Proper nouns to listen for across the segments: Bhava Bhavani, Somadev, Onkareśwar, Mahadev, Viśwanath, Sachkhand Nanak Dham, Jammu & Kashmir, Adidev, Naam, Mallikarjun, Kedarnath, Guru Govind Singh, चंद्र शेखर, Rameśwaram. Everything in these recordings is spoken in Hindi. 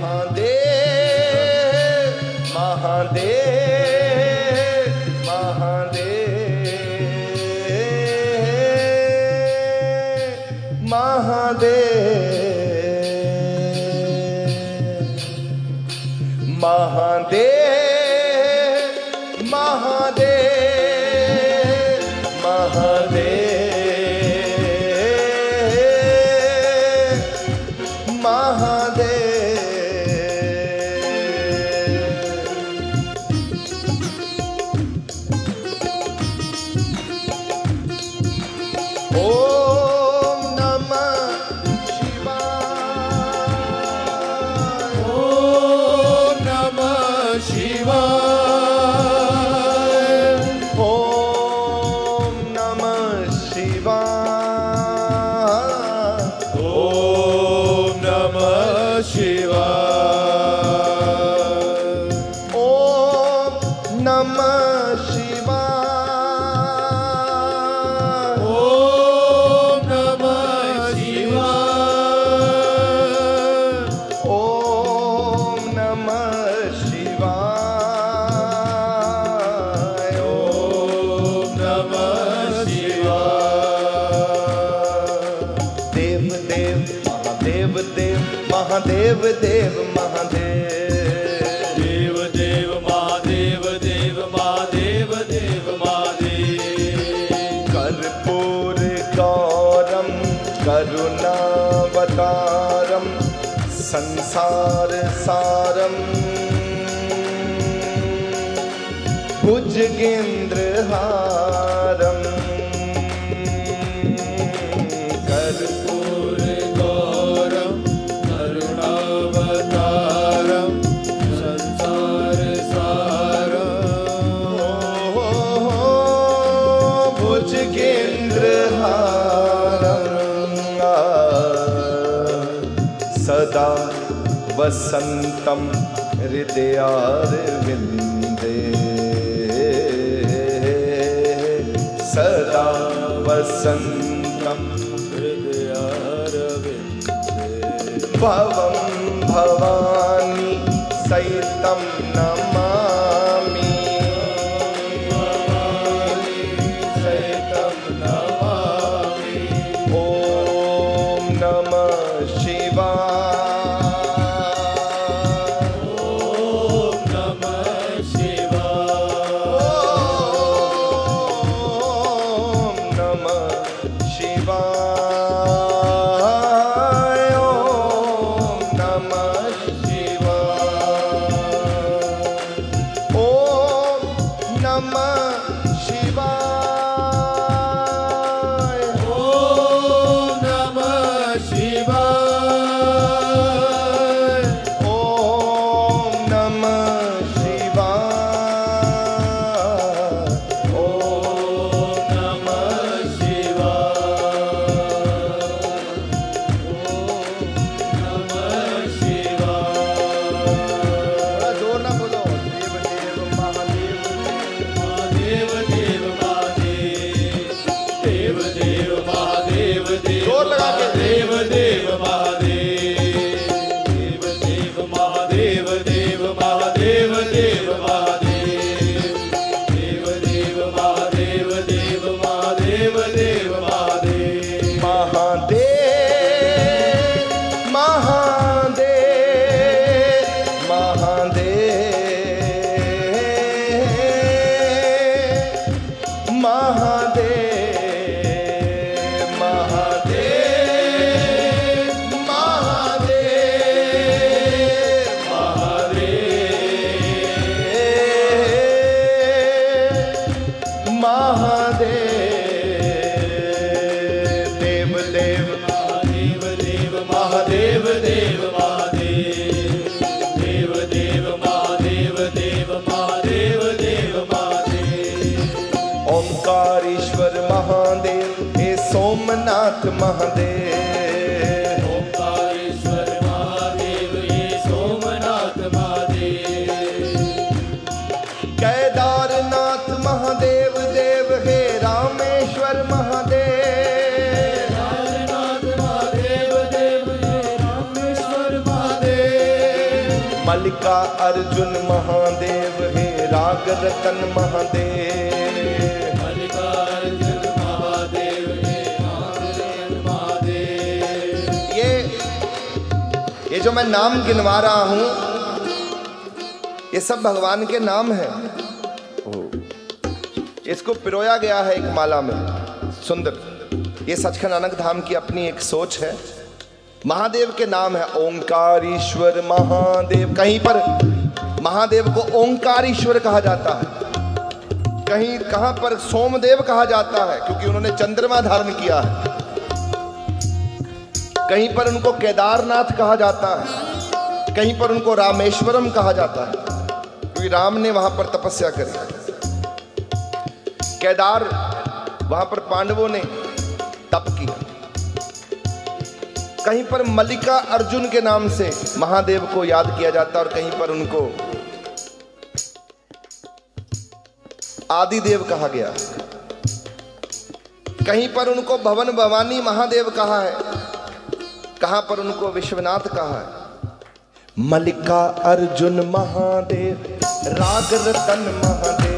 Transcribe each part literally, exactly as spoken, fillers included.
महादेव महादेव महादेव महादेव महादेव देव देव महादेव देव देव महादेव देव महादेव देव महादेव कर्पूर गौरम करुणावतारम संसार सारम भुजगेंद्र हारम वसंतम हृदयारविंदे सदा वसंतम हृदयारविंदे भवं भवानी सहितं नमामि भवानी सहितं नमामि ओम नमः शिवाय शिवाय ओम नमः शिवाय। मल्लिका अर्जुन महादेव हे राग रतन महादेव, मल्लिका अर्जुन महादेव हे राग महादेव। ये ये जो मैं नाम गिनवा रहा हूँ ये सब भगवान के नाम हैं। इसको पिरोया गया है एक माला में, सुंदर। ये सचखंड नानक धाम की अपनी एक सोच है। महादेव के नाम है ओंकारेश्वर महादेव। कहीं पर महादेव को ओंकारेश्वर कहा जाता है, कहीं कहां पर सोमदेव कहा जाता है क्योंकि उन्होंने चंद्रमा धारण किया है, कहीं पर उनको केदारनाथ कहा जाता है, कहीं पर उनको रामेश्वरम कहा जाता है क्योंकि राम ने वहां पर तपस्या करी। केदार वहां पर पांडवों ने तप किया। कहीं पर मल्लिका अर्जुन के नाम से महादेव को याद किया जाता और कहीं पर उनको आदिदेव कहा गया, कहीं पर उनको भवन भवानी महादेव कहा है, कहां पर उनको विश्वनाथ कहा है। मल्लिका अर्जुन महादेव राग रतन महादेव, महादेव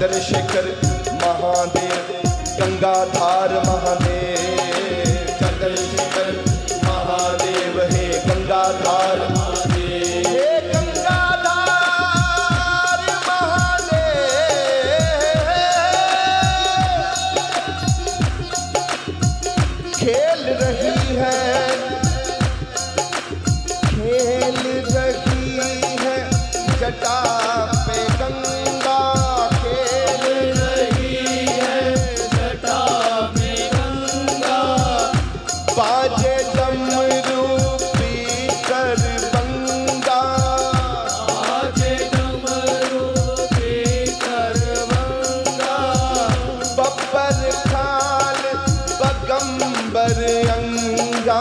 चंद्र शेखर महादेव गंगाधार महादेव चंद्र शेखर महादेव है गंगाधार महादेव हे गंगाधार महादेव खेल रही है खेल रही है जटा पे गंगा खेल रही है जटा पे गंगा बाजे डमरू पीकर बंगा बाजे डमरू पीकर बंगा बब्बर खान बगंबर अंगा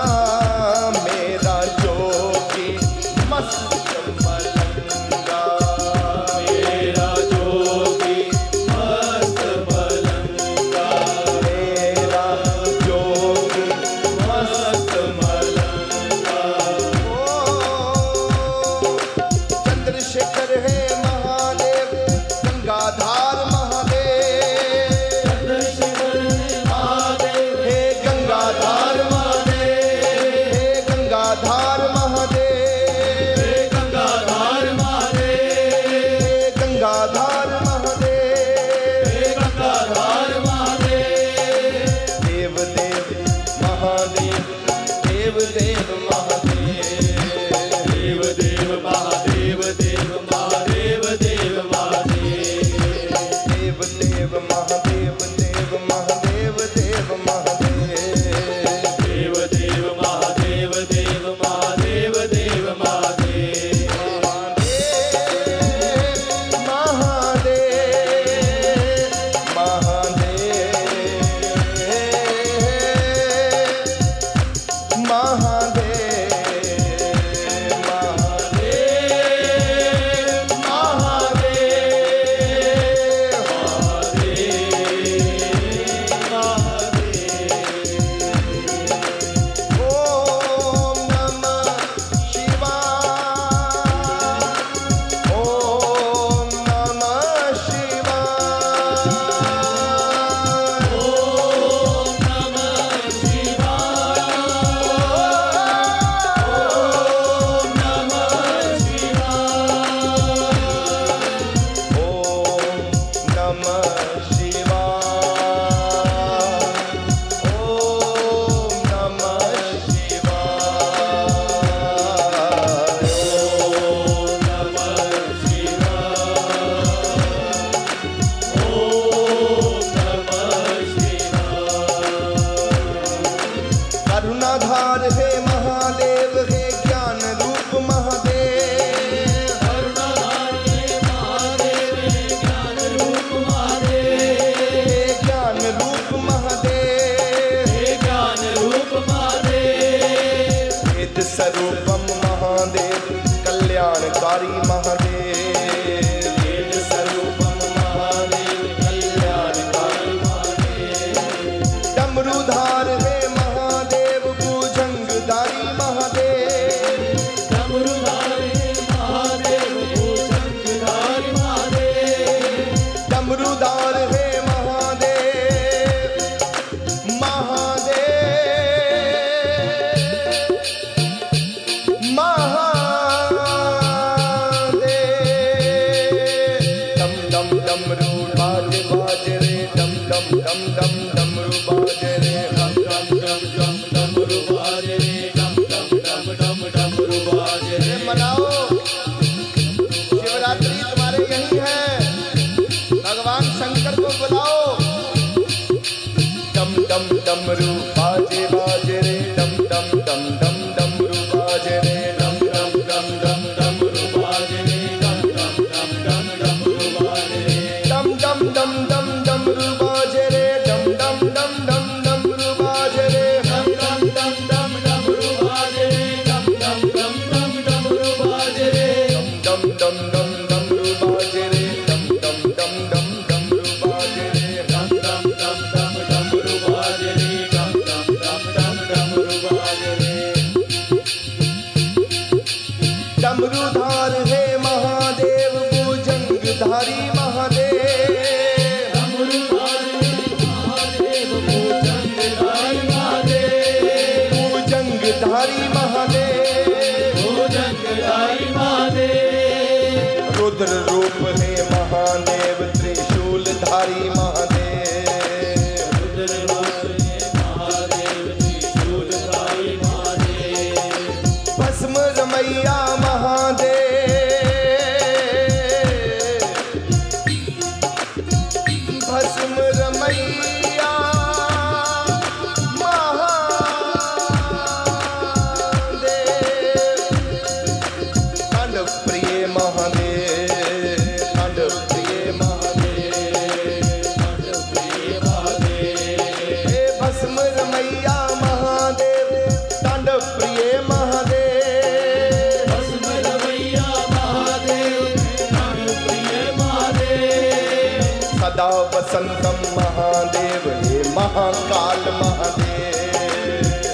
सदा वसंतम महादेव हे महाकाल महादेव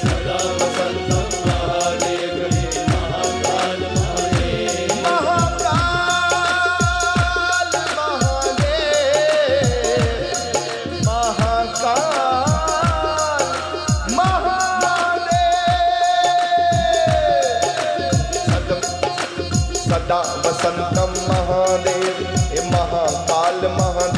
सदा वसंतम महादेव हे महाकाल महादेव महाकाल महादेव महाकाल महादेव सदा वसंतम महादेव हे महाकाल महादेव महादेव महादेव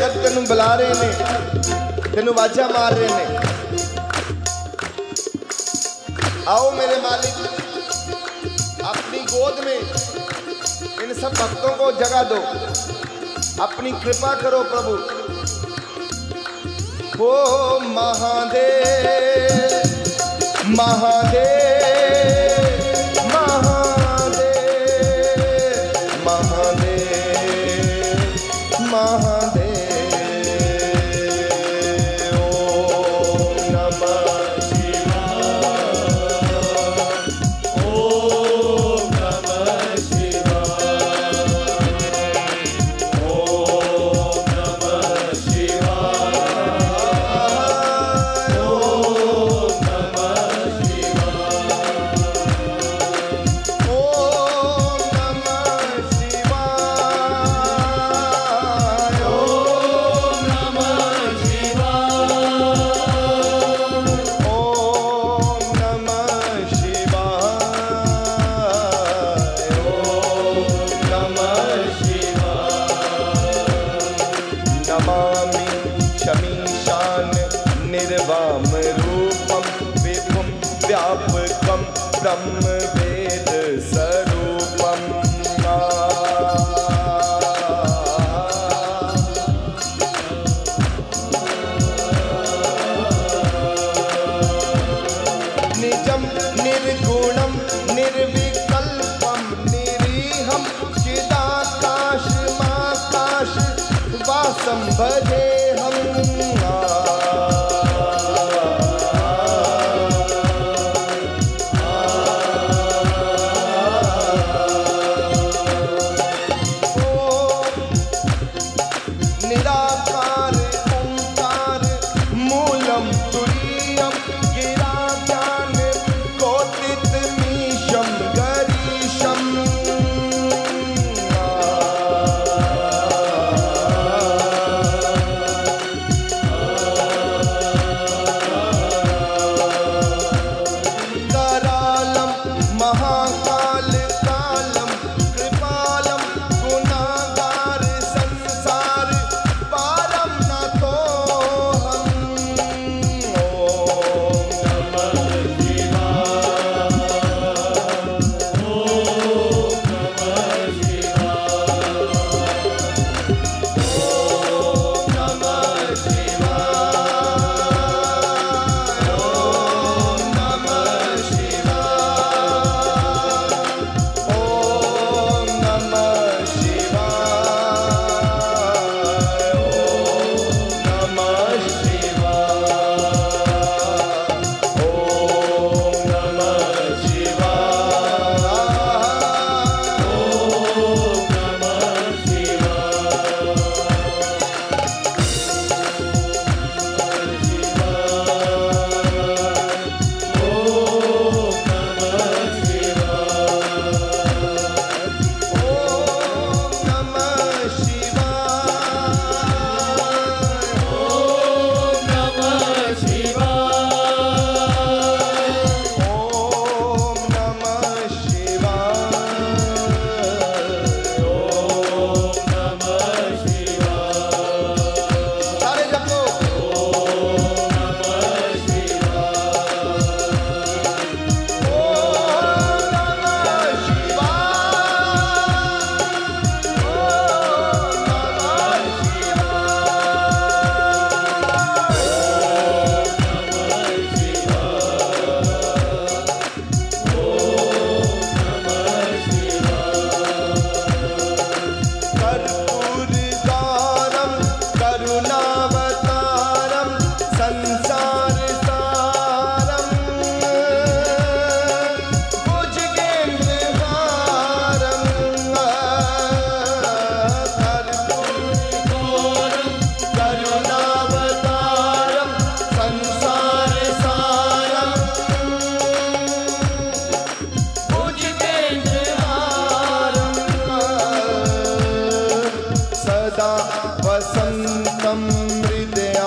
भगत तेन बुला रहे ने, तेन वाजा मार रहे ने। आओ मेरे मालिक, अपनी गोद में इन सब भक्तों को जगह दो, अपनी कृपा करो प्रभु। ओ महादेव महादेव वसंतम हृदयारविंदे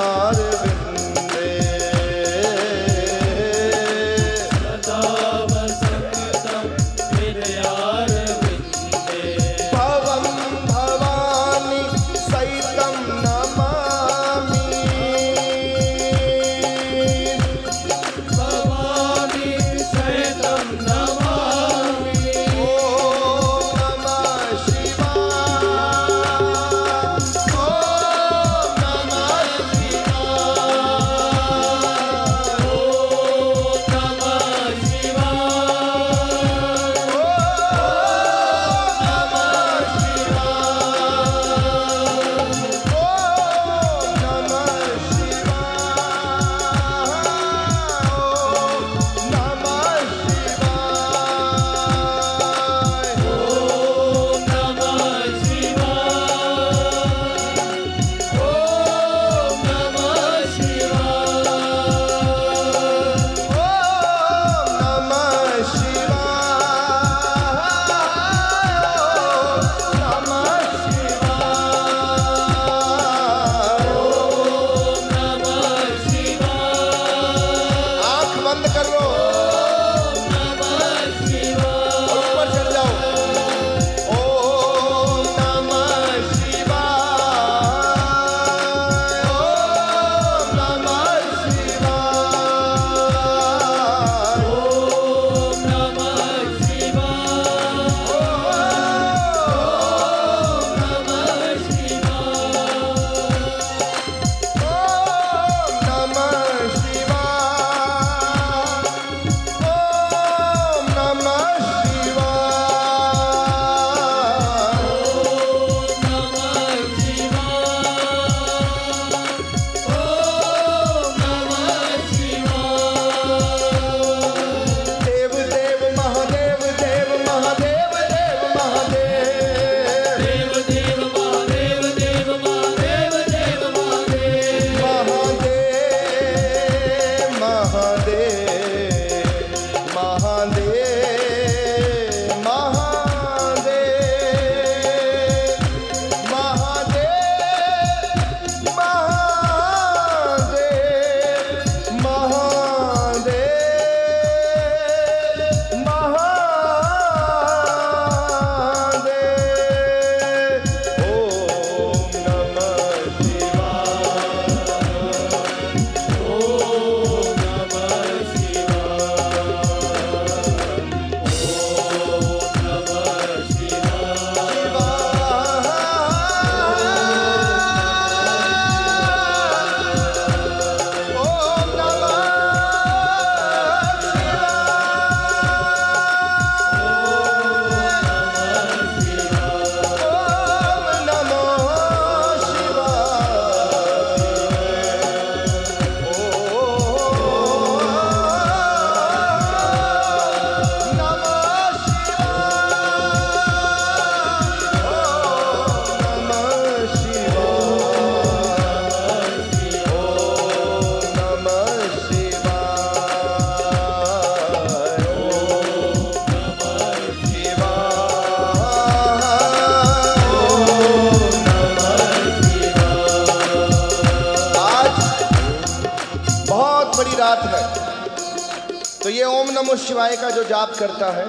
बहुत बड़ी रात में। तो ये ओम नमो शिवाय का जो जाप करता है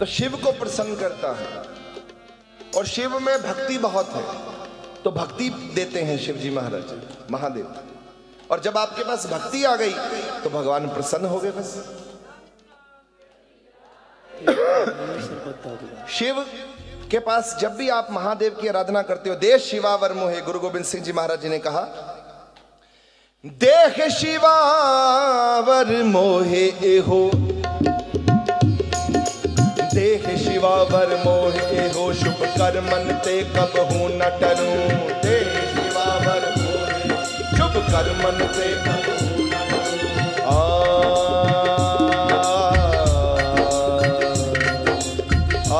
तो शिव को प्रसन्न करता है, और शिव में भक्ति बहुत है तो भक्ति देते हैं शिव जी महाराज महादेव। और जब आपके पास भक्ति आ गई तो भगवान प्रसन्न हो गए। बस शिव के पास जब भी आप महादेव की आराधना करते हो, देह शिवावर मोहे, गुरु गोविंद सिंह जी महाराज जी ने कहा, देह शिवावर मोहे एहो, देह शिवावर मोहे एहो, शुभ कर्मन ते कब हूं न टरू, देह शिवावर मोहे शुभ कर्मन ते कब हूं न टरू। आ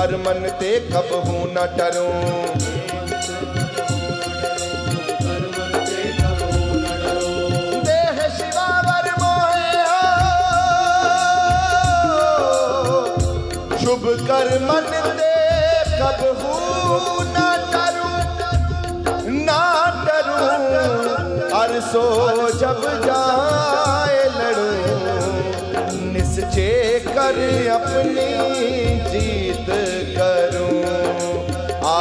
कर्मन ते कब हूं न टरूं, देह शिवावर मोहे हो, शुभ कर्मन ते कब हूं न टरूं, ना टरूं अरसो जब जाए लड़ूं, निश्चय कर अपनी जीत करूं। आ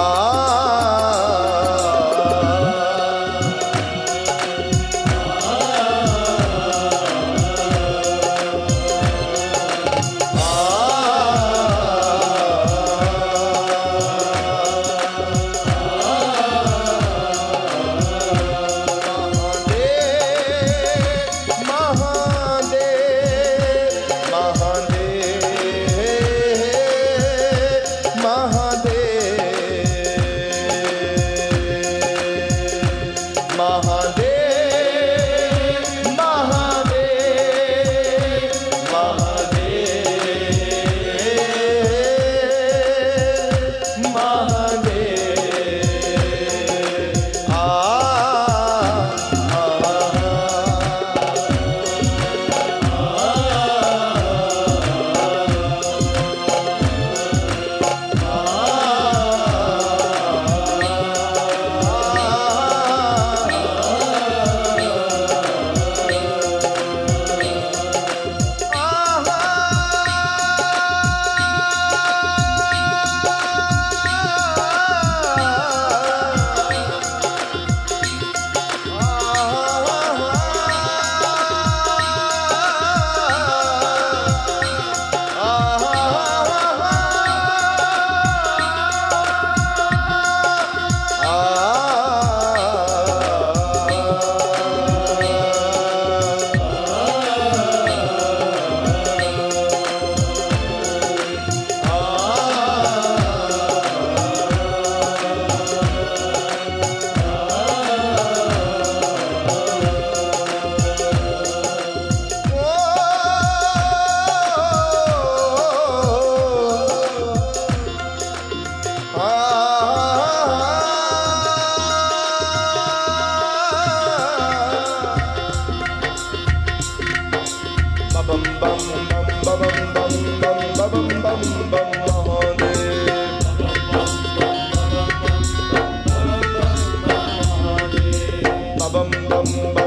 bum bum bum